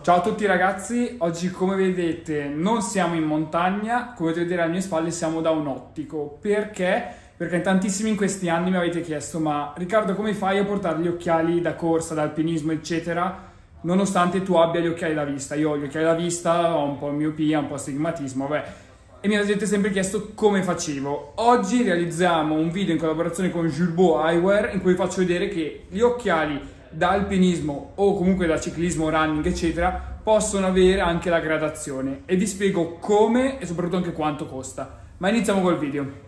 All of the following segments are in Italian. Ciao a tutti ragazzi, oggi come vedete non siamo in montagna, come potete vedere alle mie spalle siamo da un ottico. Perché? Perché in tantissimi in questi anni mi avete chiesto: ma Riccardo, come fai a portare gli occhiali da corsa, da alpinismo eccetera, nonostante tu abbia gli occhiali da vista? Io ho gli occhiali da vista, ho un po' miopia, un po' astigmatismo, vabbè. E mi avete sempre chiesto come facevo. Oggi realizziamo un video in collaborazione con Julbo Eyewear in cui vi faccio vedere che gli occhiali da alpinismo o comunque da ciclismo, running eccetera, possono avere anche la gradazione, e vi spiego come e soprattutto anche quanto costa. Ma iniziamo col video.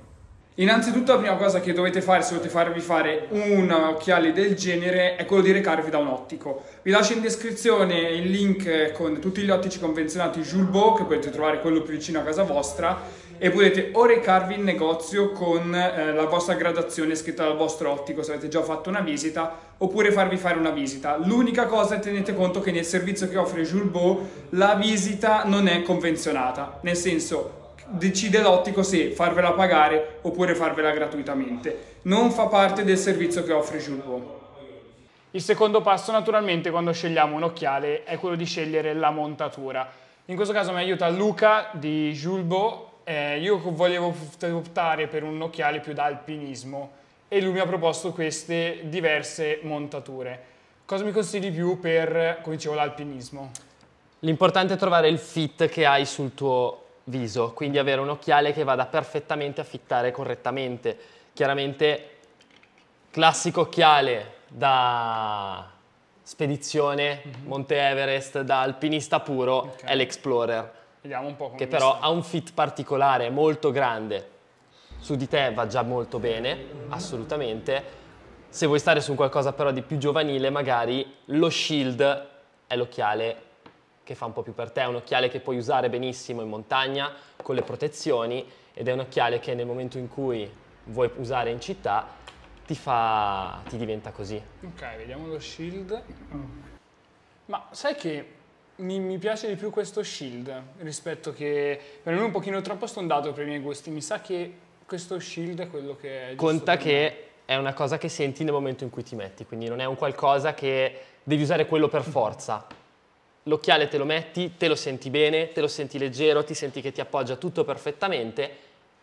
Innanzitutto la prima cosa che dovete fare se volete farvi fare un occhiale del genere è quello di recarvi da un ottico. Vi lascio in descrizione il link con tutti gli ottici convenzionati Julbo, che potete trovare quello più vicino a casa vostra, e potete o recarvi in negozio con la vostra gradazione scritta dal vostro ottico se avete già fatto una visita, oppure farvi fare una visita. L'unica cosa è, tenete conto che nel servizio che offre Julbo la visita non è convenzionata, nel senso decide l'ottico se farvela pagare oppure farvela gratuitamente. Non fa parte del servizio che offre Julbo. Il secondo passo, naturalmente, quando scegliamo un occhiale è quello di scegliere la montatura. In questo caso mi aiuta Luca di Julbo. Io volevo optare per un occhiale più da alpinismo e lui mi ha proposto queste diverse montature. Cosa mi consigli più per, come dicevo, l'alpinismo? L'importante è trovare il fit che hai sul tuo viso, quindi avere un occhiale che vada perfettamente a fittare correttamente. Chiaramente classico occhiale da spedizione, Monte Everest, da alpinista puro, okay, è l'Explorer. Vediamo un po' come, che però ha un fit particolare, molto grande. Su di te va già molto bene, assolutamente. Se vuoi stare su qualcosa però di più giovanile, magari lo Shield è l'occhiale che fa un po' più per te, è un occhiale che puoi usare benissimo in montagna con le protezioni, ed è un occhiale che nel momento in cui vuoi usare in città ti diventa così. Ok, vediamo lo Shield. Ma sai che mi piace di più questo Shield rispetto che, per me è un pochino troppo stondato per i miei gusti, mi sa che questo Shield è quello che è giusto. Conta che è una cosa che senti nel momento in cui ti metti, quindi non è un qualcosa che devi usare quello per forza. L'occhiale te lo metti, te lo senti bene, te lo senti leggero, ti senti che ti appoggia tutto perfettamente,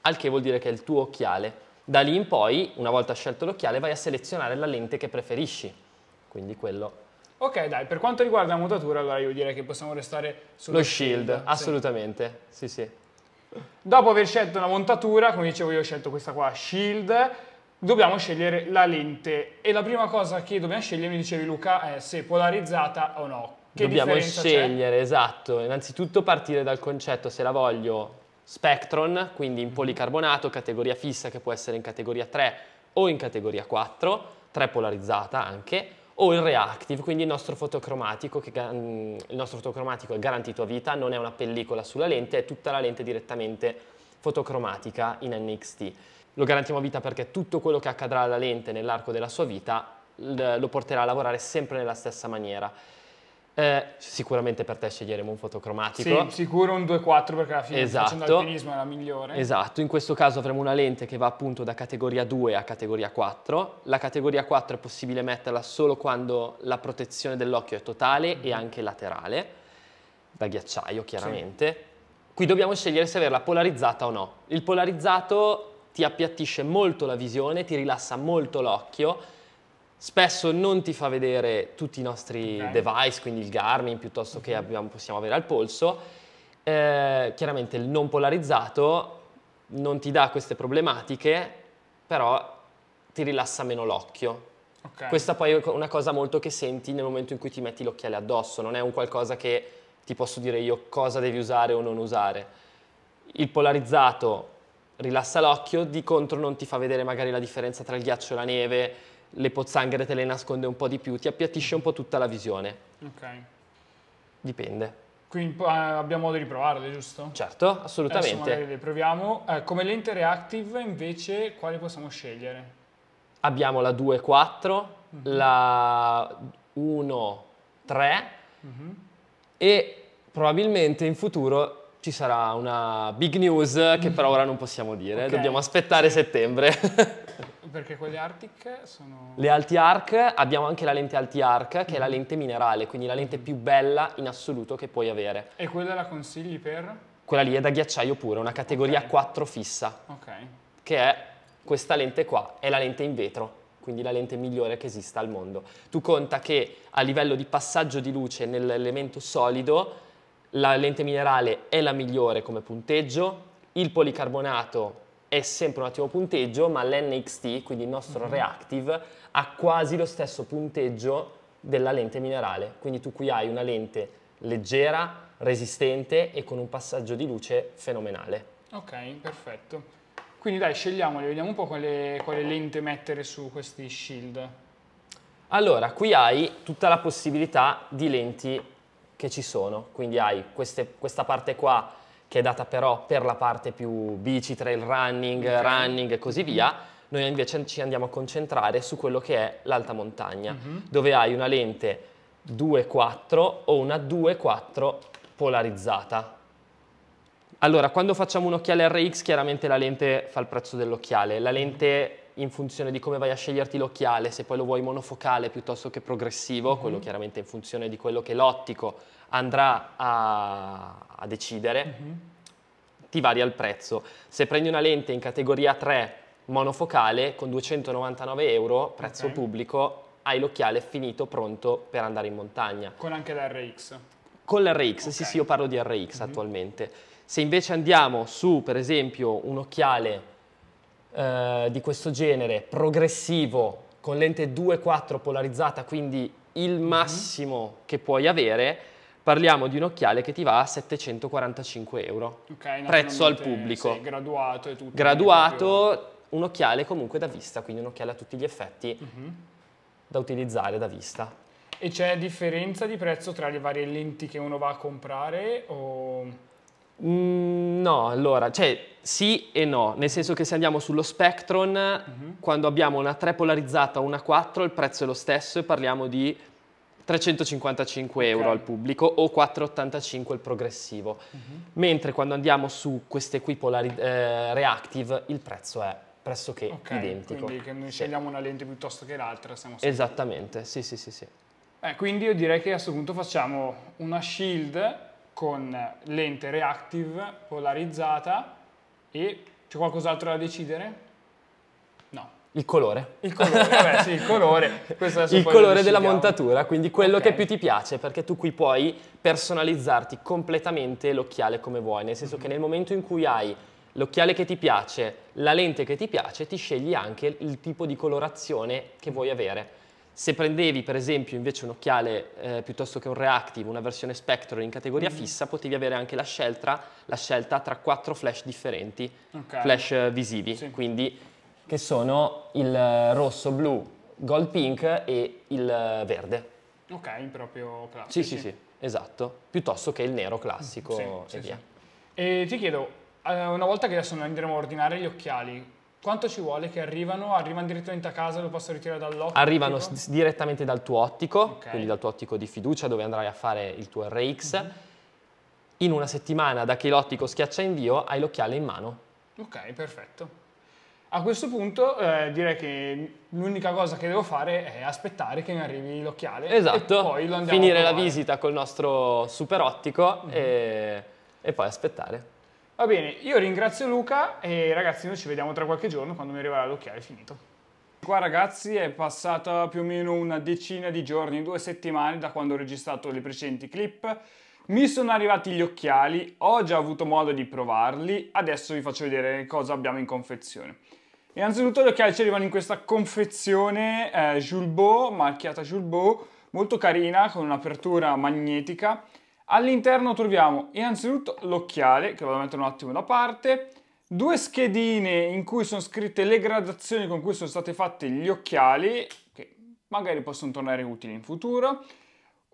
al che vuol dire che è il tuo occhiale. Da lì in poi, una volta scelto l'occhiale, vai a selezionare la lente che preferisci. Quindi quello. Ok, dai, per quanto riguarda la montatura, allora io direi che possiamo restare sullo Shield, assolutamente, sì, sì. Dopo aver scelto la montatura, come dicevo io ho scelto questa qua, Shield, dobbiamo scegliere la lente. E la prima cosa che dobbiamo scegliere, mi dicevi Luca, è se polarizzata o no. Che dobbiamo scegliere, esatto. Innanzitutto partire dal concetto se la voglio Spectron, quindi in policarbonato, categoria fissa, che può essere in categoria 3 o in categoria 4, 3 polarizzata anche, o il Reactive, quindi il nostro fotocromatico, è garantito a vita, non è una pellicola sulla lente, è tutta la lente direttamente fotocromatica in NXT. Lo garantiamo a vita perché tutto quello che accadrà alla lente nell'arco della sua vita lo porterà a lavorare sempre nella stessa maniera. Sicuramente per te sceglieremo un fotocromatico. Sì, sicuro un 2.4 perché alla fine, esatto, facendo alpinismo è la migliore. Esatto, in questo caso avremo una lente che va appunto da categoria 2 a categoria 4. La categoria 4 è possibile metterla solo quando la protezione dell'occhio è totale e anche laterale, da ghiacciaio chiaramente. Sì. Qui dobbiamo scegliere se averla polarizzata o no. Il polarizzato ti appiattisce molto la visione, ti rilassa molto l'occhio. Spesso non ti fa vedere tutti i nostri device, quindi il Garmin piuttosto che possiamo avere al polso. Chiaramente il non polarizzato non ti dà queste problematiche, però ti rilassa meno l'occhio. Okay. Questa poi è una cosa molto che senti nel momento in cui ti metti l'occhiale addosso, non è un qualcosa che ti posso dire io cosa devi usare o non usare. Il polarizzato rilassa l'occhio, di contro non ti fa vedere magari la differenza tra il ghiaccio e la neve, le pozzanghere te le nasconde un po' di più, ti appiattisce un po' tutta la visione. Ok. Dipende. Quindi abbiamo modo di provarle, giusto? Certo, assolutamente. Adesso magari le proviamo. Come lente Reactive invece quali possiamo scegliere? Abbiamo la 2.4, la 1.3 e probabilmente in futuro ci sarà una big news che per ora non possiamo dire, okay. Dobbiamo aspettare settembre. Perché quelle Arctic sono... Le Alt-Arc, abbiamo anche la lente Alt-Arc, che è la lente minerale, quindi la lente più bella in assoluto che puoi avere. E quella la consigli per? Quella lì è da ghiacciaio pure, una categoria okay. 4 fissa, okay. Che è questa lente qua, è la lente in vetro. Quindi la lente migliore che esista al mondo. Tu conta che a livello di passaggio di luce nell'elemento solido, la lente minerale è la migliore come punteggio, il policarbonato è sempre un ottimo punteggio, ma l'NXT, quindi il nostro Reactive, ha quasi lo stesso punteggio della lente minerale. Quindi tu qui hai una lente leggera, resistente e con un passaggio di luce fenomenale. Ok, perfetto. Quindi dai, scegliamoli, vediamo un po' quale lente mettere su questi shield. Allora, qui hai tutta la possibilità di lenti che ci sono, quindi hai questa parte qua che è data però per la parte più bici, trail running, okay. running e così via. Noi invece ci andiamo a concentrare su quello che è l'alta montagna, dove hai una lente 2.4 o una 2.4 polarizzata. Allora, quando facciamo un occhiale RX, chiaramente la lente fa il prezzo dell'occhiale. La lente, in funzione di come vai a sceglierti l'occhiale, se poi lo vuoi monofocale piuttosto che progressivo, quello chiaramente in funzione di quello che l'ottico andrà a decidere, ti varia il prezzo. Se prendi una lente in categoria 3 monofocale, con 299 euro, prezzo okay. pubblico, hai l'occhiale finito, pronto per andare in montagna. Con anche l'RX? Con l'RX, okay. sì, io parlo di RX attualmente. Se invece andiamo su, per esempio, un occhiale di questo genere, progressivo, con lente 2.4 polarizzata, quindi il massimo che puoi avere, parliamo di un occhiale che ti va a 745 euro, okay, prezzo al pubblico. Sì, graduato e tutto. Graduato, un occhiale comunque da vista, quindi un occhiale a tutti gli effetti da utilizzare da vista. E c'è differenza di prezzo tra le varie lenti che uno va a comprare o... No, allora, cioè sì e no, nel senso che se andiamo sullo Spectron, quando abbiamo una 3 polarizzata o una 4 il prezzo è lo stesso e parliamo di 355 okay. euro al pubblico o 485 il progressivo, mentre quando andiamo su queste qui Reactive il prezzo è pressoché okay, identico. Quindi che noi scegliamo una lente piuttosto che l'altra. Esattamente, sì. Quindi io direi che a questo punto facciamo una shield con lente Reactive polarizzata e c'è qualcos'altro da decidere? No. Il colore. Il colore, vabbè, sì, il colore. Il colore della montatura, quindi quello okay. che più ti piace, perché tu qui puoi personalizzarti completamente l'occhiale come vuoi, nel senso che nel momento in cui hai l'occhiale che ti piace, la lente che ti piace, ti scegli anche il tipo di colorazione che vuoi avere. Se prendevi per esempio invece un occhiale piuttosto che un Reactive, una versione Spectron in categoria fissa, potevi avere anche la scelta tra 4 flash differenti, okay. flash visivi, quindi che sono il rosso, blu, gold pink e il verde. Ok, proprio classico. Sì, esatto, piuttosto che il nero classico e via. E ti chiedo, una volta che adesso noi andremo a ordinare gli occhiali, quanto ci vuole che arrivano direttamente a casa, lo posso ritirare dall'ottico? Arrivano direttamente dal tuo ottico, okay. quindi dal tuo ottico di fiducia dove andrai a fare il tuo RX. In una settimana da che l'ottico schiaccia invio hai l'occhiale in mano. Ok, perfetto. A questo punto direi che l'unica cosa che devo fare è aspettare che mi arrivi l'occhiale. Esatto, e poi lo andiamo finire la visita col nostro super ottico e poi aspettare. Va bene, io ringrazio Luca e ragazzi noi ci vediamo tra qualche giorno quando mi arriverà l'occhiale finito. Qua ragazzi è passata più o meno una decina di giorni, 2 settimane da quando ho registrato le precedenti clip. Mi sono arrivati gli occhiali, ho già avuto modo di provarli, adesso vi faccio vedere cosa abbiamo in confezione. Innanzitutto gli occhiali ci arrivano in questa confezione Julbo, marchiata Julbo, molto carina con un'apertura magnetica. All'interno troviamo innanzitutto l'occhiale, che vado a mettere un attimo da parte, 2 schedine in cui sono scritte le gradazioni con cui sono stati fatti gli occhiali, che magari possono tornare utili in futuro,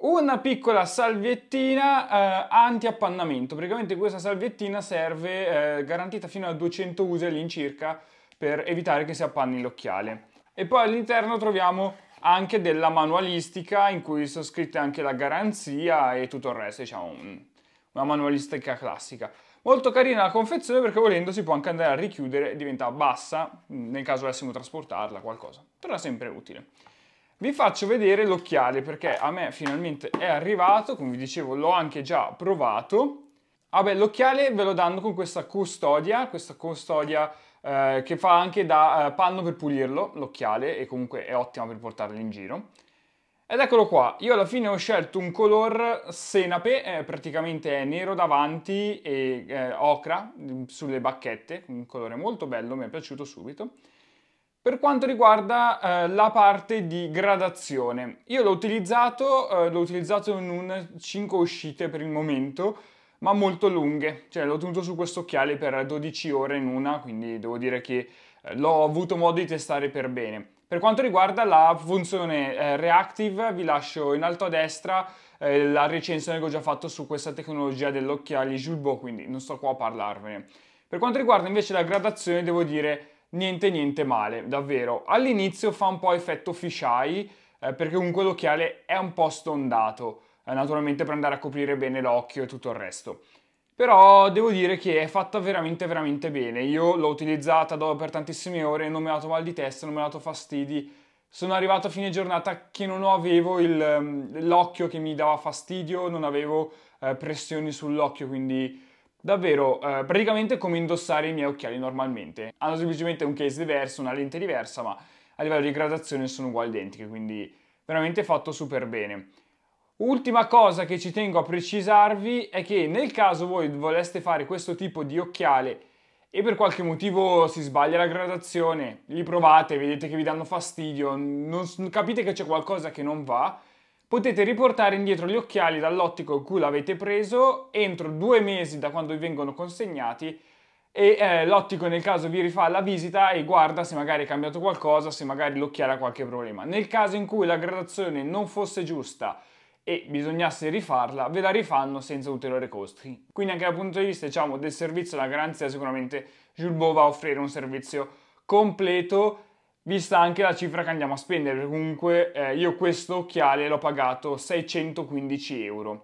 una piccola salviettina anti-appannamento. Praticamente questa salviettina serve, garantita fino a 200 usi all'incirca, per evitare che si appanni l'occhiale. E poi all'interno troviamo anche della manualistica in cui sono scritte anche la garanzia e tutto il resto, diciamo una manualistica classica. Molto carina la confezione, perché volendo si può anche andare a richiudere e diventa bassa, nel caso volessimo trasportarla qualcosa. Però è sempre utile. Vi faccio vedere l'occhiale, perché a me finalmente è arrivato, come vi dicevo l'ho anche già provato. Vabbè, l'occhiale ve lo danno con questa custodia che fa anche da panno per pulirlo, l'occhiale, e comunque è ottima per portarlo in giro. Ed eccolo qua, io alla fine ho scelto un color senape, praticamente è nero davanti e ocra sulle bacchette, un colore molto bello, mi è piaciuto subito. Per quanto riguarda la parte di gradazione, io l'ho utilizzato in un 5 uscite per il momento, ma molto lunghe, cioè l'ho tenuto su questo occhiale per 12 ore in una, quindi devo dire che l'ho avuto modo di testare per bene. Per quanto riguarda la funzione Reactive, vi lascio in alto a destra la recensione che ho già fatto su questa tecnologia dell'occhiale Julbo, quindi non sto qua a parlarvene. Per quanto riguarda invece la gradazione, devo dire niente male, davvero. All'inizio fa un po' effetto fisheye, perché comunque l'occhiale è un po' stondato, naturalmente per andare a coprire bene l'occhio e tutto il resto. Però devo dire che è fatta veramente bene. Io l'ho utilizzata per tantissime ore, non mi ha dato mal di testa, non mi ha dato fastidi. Sono arrivato a fine giornata che non avevo l'occhio che mi dava fastidio, non avevo pressioni sull'occhio, quindi davvero praticamente come indossare i miei occhiali normalmente. Hanno semplicemente un case diverso, una lente diversa, ma a livello di gradazione sono uguali identiche, quindi veramente fatto super bene. Ultima cosa che ci tengo a precisarvi è che nel caso voi voleste fare questo tipo di occhiale e per qualche motivo si sbaglia la gradazione, li provate, vedete che vi danno fastidio, capite che c'è qualcosa che non va, potete riportare indietro gli occhiali dall'ottico in cui l'avete preso entro 2 mesi da quando vi vengono consegnati e l'ottico nel caso vi rifà la visita e guarda se magari è cambiato qualcosa, se magari l'occhiale ha qualche problema. Nel caso in cui la gradazione non fosse giusta e bisognasse rifarla, ve la rifanno senza ulteriori costi. Quindi anche dal punto di vista, diciamo, del servizio, la garanzia, sicuramente Julbo va a offrire un servizio completo, vista anche la cifra che andiamo a spendere. Comunque io questo occhiale l'ho pagato 615 €.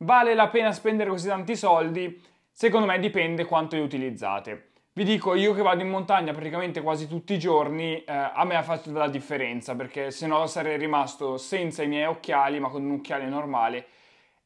Vale la pena spendere così tanti soldi? Secondo me dipende quanto li utilizzate. Vi dico, io che vado in montagna praticamente quasi tutti i giorni, a me ha fatto la differenza, perché se no sarei rimasto senza i miei occhiali, ma con un occhiale normale,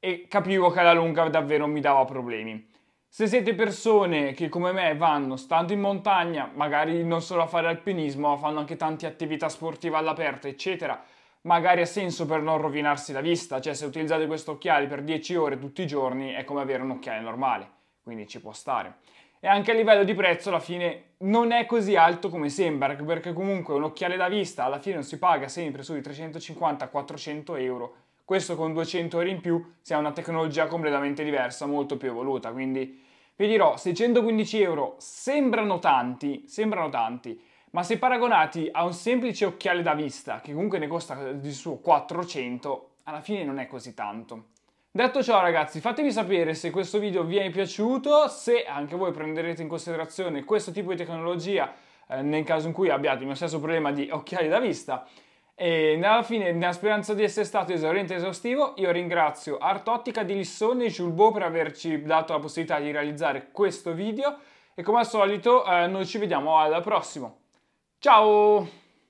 e capivo che alla lunga davvero mi dava problemi. Se siete persone che come me vanno stando in montagna, magari non solo a fare alpinismo, ma fanno anche tante attività sportive all'aperto, eccetera, magari ha senso per non rovinarsi la vista, cioè se utilizzate questo occhiale per 10 ore tutti i giorni è come avere un occhiale normale, quindi ci può stare. E anche a livello di prezzo alla fine non è così alto come sembra, perché comunque un occhiale da vista alla fine non si paga sempre sui 350-400 €, questo con 200 € in più si ha una tecnologia completamente diversa, molto più evoluta. Quindi vi dirò, 615 € sembrano tanti, ma se paragonati a un semplice occhiale da vista, che comunque ne costa di suo 400, alla fine non è così tanto. Detto ciò ragazzi, fatemi sapere se questo video vi è piaciuto, se anche voi prenderete in considerazione questo tipo di tecnologia nel caso in cui abbiate lo stesso problema di occhiali da vista, e alla fine, nella speranza di essere stato esauriente e esaustivo, io ringrazio ArtOttica di Lissone e Julbo per averci dato la possibilità di realizzare questo video e come al solito noi ci vediamo al prossimo. Ciao!